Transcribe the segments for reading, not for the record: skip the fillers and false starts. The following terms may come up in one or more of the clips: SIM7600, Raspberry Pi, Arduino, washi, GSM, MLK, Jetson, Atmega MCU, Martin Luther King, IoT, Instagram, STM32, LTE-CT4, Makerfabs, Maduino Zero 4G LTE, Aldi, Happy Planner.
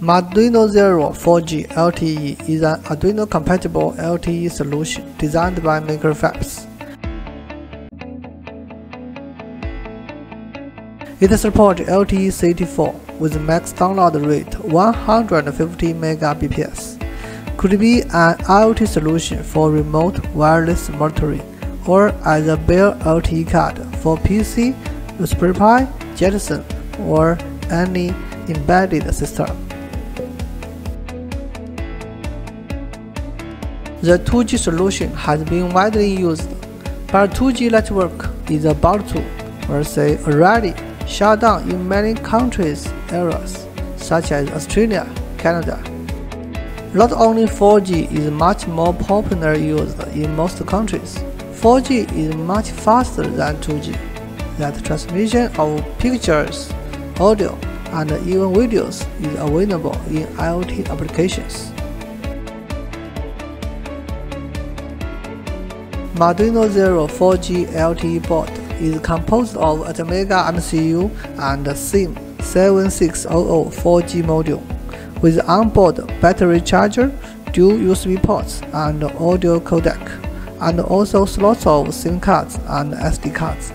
Maduino Zero 4G LTE is an Arduino-compatible LTE solution designed by Makerfabs. It supports LTE-CT4 with max download rate 150 Mbps. Could be an IoT solution for remote wireless monitoring, or as a bare LTE card for PC, Raspberry Pi, Jetson, or any embedded system. The 2G solution has been widely used, but 2G network is about to, or say already, shut down in many countries' areas, such as Australia, Canada. Not only 4G is much more popularly used in most countries, 4G is much faster than 2G. That transmission of pictures, audio, and even videos is available in IoT applications. Maduino Zero 4G LTE board is composed of Atmega MCU and SIM7600 4G module, with onboard battery charger, dual USB ports, and audio codec, and also slots of SIM cards and SD cards.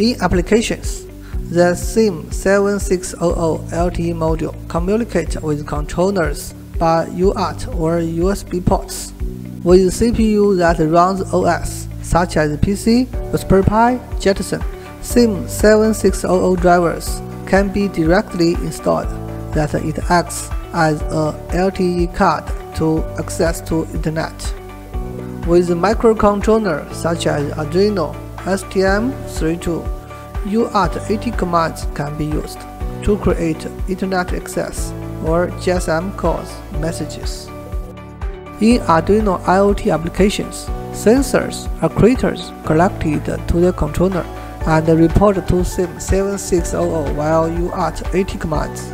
In applications, the SIM7600 LTE module communicates with controllers by UART or USB ports, with CPU that runs OS, such as PC, Raspberry Pi, Jetson. SIM7600 drivers can be directly installed, that it acts as a LTE card to access to internet. With microcontroller such as Arduino, STM32, UART80 commands can be used to create internet access or GSM calls messages. In Arduino IoT applications, sensors or actuators connected to the controller and reported to SIM7600 while UART80 commands,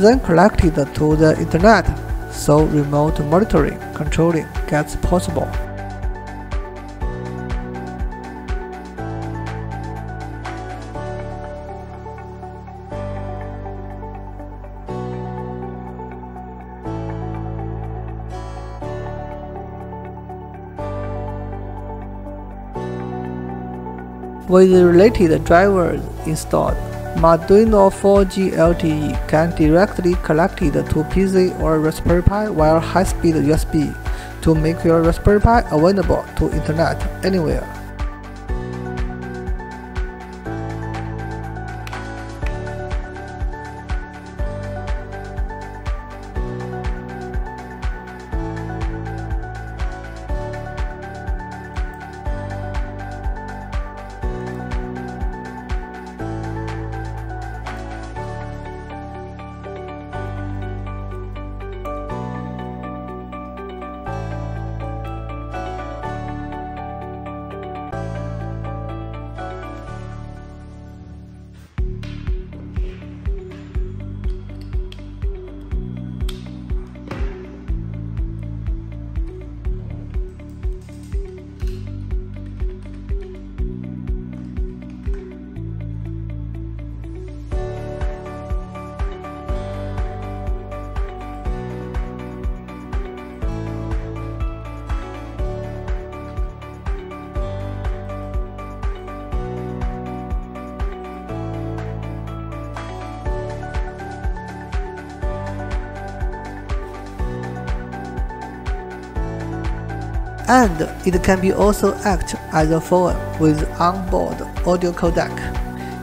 then connected to the internet, so remote monitoring controlling gets possible. With related drivers installed, Maduino 4G LTE can directly connect it to PC or Raspberry Pi via high-speed USB to make your Raspberry Pi available to internet anywhere. And it can be also act as a phone with onboard audio codec.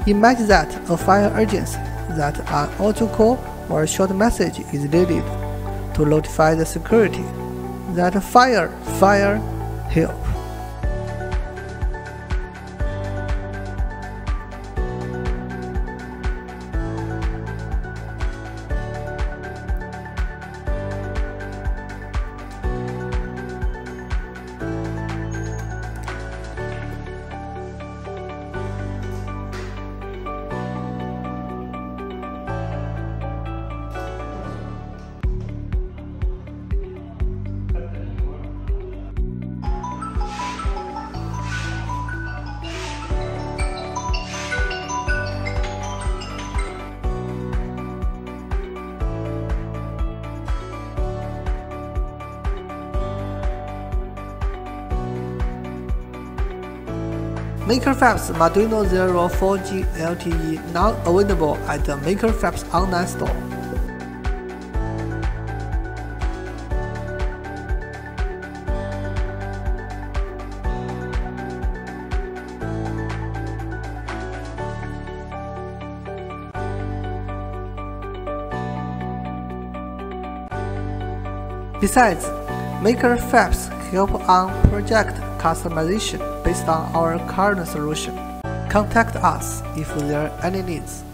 Imagine that a fire urgency that an auto call or short message is needed to notify the security that fire, help. Makerfabs Maduino Zero 4G LTE now available at the Makerfabs online store. Besides, Makerfabs help on project customization based on our current solution. Contact us if there are any needs.